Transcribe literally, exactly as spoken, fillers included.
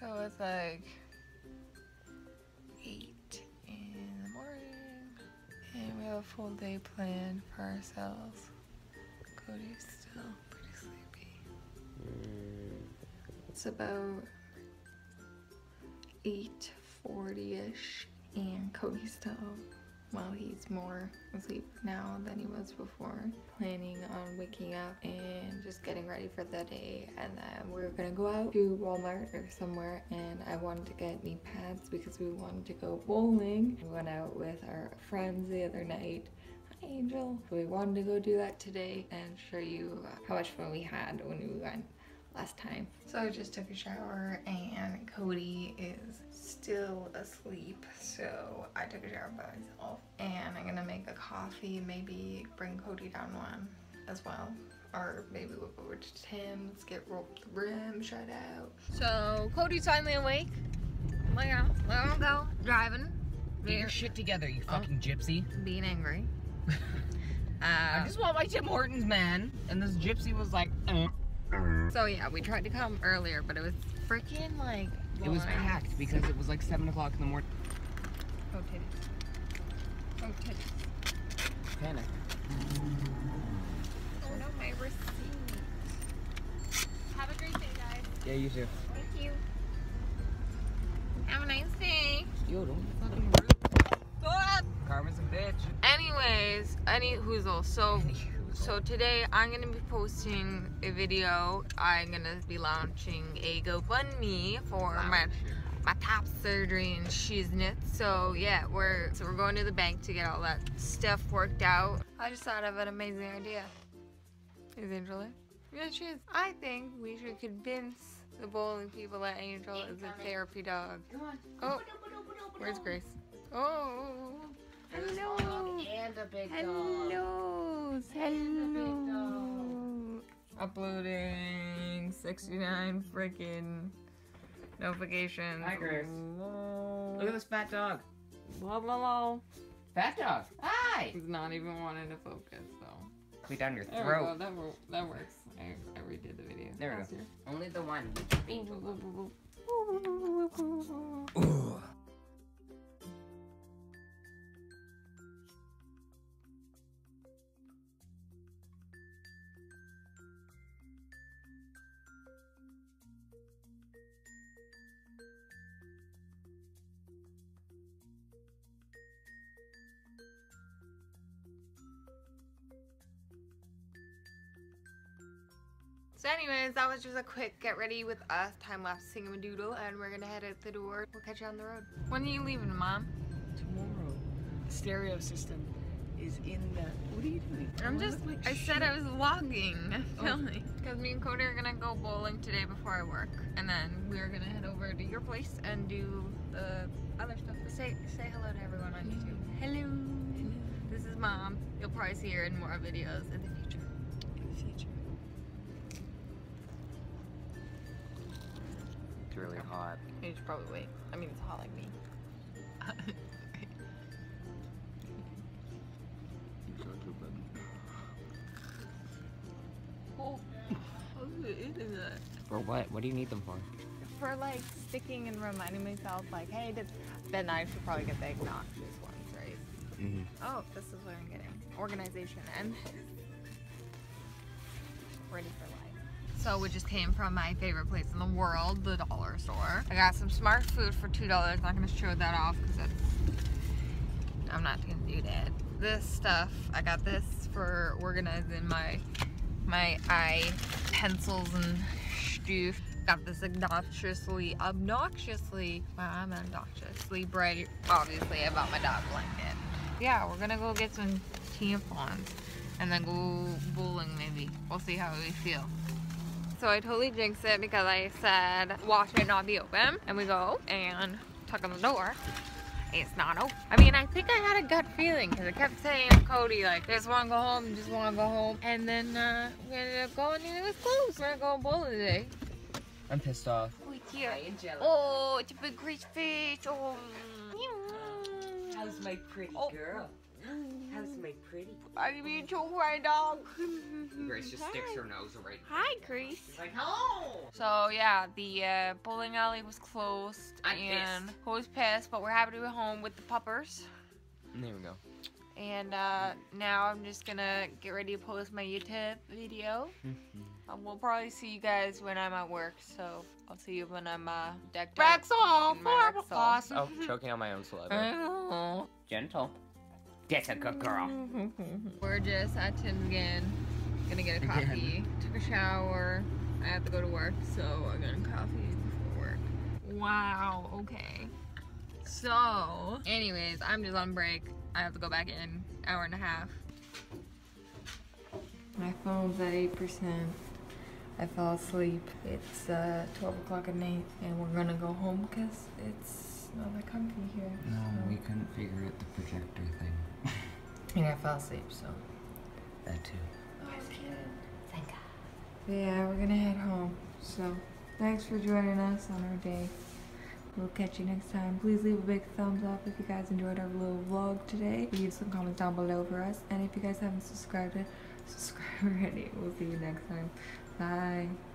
So it's like eight in the morning, and we have a full day planned for ourselves. Cody's still pretty sleepy. Mm. It's about eight forty-ish, and Cody's still up. Well, he's more asleep now than he was before. Planning on waking up and just getting ready for the day, and then we were gonna go out to Walmart or somewhere, and I wanted to get knee pads because we wanted to go bowling. We went out with our friends the other night. Hi, Angel. We wanted to go do that today and show you how much fun we had when we went last time. So I just took a shower, and Cody is still asleep, so I took a shower by myself, and I'm gonna make a coffee, maybe bring Cody down one as well, or maybe we'll go over to Tim's, get rolled the rim shut out. So Cody's finally awake. Let him let him go driving. Get your shit together, you fucking oh. gypsy. Being angry. uh, I just want my Tim Hortons, man. And this gypsy was like. Eh. So yeah, we tried to come earlier, but it was freaking like long. It was packed because it was like seven o'clock in the morning. Oh titties! Oh titties! Panic! Oh no, my receipt. Have a great day, guys. Yeah, you too. Thank you. Have a nice day. Yo, don't be fucking rude. Go up. Carmen's a bitch. Anyways, any whoozle. So. So today I'm going to be posting a video. I'm going to be launching a GoFundMe for my my top surgery and shiznit. So yeah, we're so we're going to the bank to get all that stuff worked out. I just thought of an amazing idea. Is Angel there? Yeah, she is. I think we should convince the bowling people that Angel is a therapy dog. Come on. Oh, where's Grace? Oh, hello. And a big dog. Hello. Hello. Uploading sixty-nine freaking notifications. Hi, Grace. Hello. Look at this fat dog. Blah, blah, blah. Fat dog. Hi. He's not even wanting to focus, though. Clean down your there throat. That, that works. I, I redid the video. There we go. Here. Only the one. Ooh. So anyways, that was just a quick get ready with us time-lapse singamadoodle, and we're gonna head out the door. We'll catch you on the road. When are you leaving, Mom? Tomorrow. The stereo system is in the... What are you doing? I'm oh, just... I, like I said I was vlogging and filming. Oh. Because me and Cody are gonna go bowling today before I work. And then we're gonna head over to your place and do the other stuff. Say, say hello to everyone on YouTube. Hello. Hello. This is Mom. You'll probably see her in more videos in the future. In the future. It's really hot. You should probably wait. I mean, it's hot like me. You're so stupid. Oh, what is that? For what? What do you need them for? For like sticking and reminding myself, like, hey, this, then I should probably get the obnoxious ones, right? Mm-hmm. Oh, this is what I'm getting. Organization and ready for life. So we just came from my favorite place in the world, the dollar store. I got some smart food for two dollars. I'm not gonna show that off because I'm not gonna do that. This stuff, I got this for organizing my my eye pencils and stuff. Got this obnoxiously, obnoxiously, well, I'm obnoxiously bright, obviously, about my dog blanket. Yeah, we're gonna go get some tampons and then go bowling maybe. We'll see how we feel. So I totally jinxed it because I said wash it not be open, and we go and tuck on the door. It's not open. I mean, I think I had a gut feeling because I kept saying to Cody like, "Just want to go home, just want to go home," and then uh, we ended up going and it was closed. We're gonna go bowling today. I'm pissed off. Oh, dear. Oh, it's a big grease fish. Oh. How's my pretty girl? How's my pretty? I'm being choked by a dog. Grace just Hi. sticks her nose right. Hi, Grace. She's like, hello. So yeah, the uh, bowling alley was closed. I'm and pissed. I was pissed, but we're happy to be home with the puppers. There we go. And uh, now I'm just gonna get ready to post my YouTube video. um, we'll probably see you guys when I'm at work, so I'll see you when I'm uh, decked out. Rexall, marble sauce. Oh, choking on my own saliva. Gentle. That's a good girl. We're just at Tim's again. Gonna get a coffee. Took a shower. I have to go to work, so I got a coffee before work. Wow. Okay. So, anyways, I'm just on break. I have to go back in an hour and a half. My phone's at eight percent. I fell asleep. It's uh, twelve o'clock at night, and we're gonna go home because it's not that comfy here. No, so. We couldn't figure out the projector thing. And I fell asleep, so. That too. Oh, I was kidding. Thank God. But yeah, we're gonna head home. So, thanks for joining us on our day. We'll catch you next time. Please leave a big thumbs up if you guys enjoyed our little vlog today. Leave some comments down below for us. And if you guys haven't subscribed yet, subscribe already. We'll see you next time. Bye.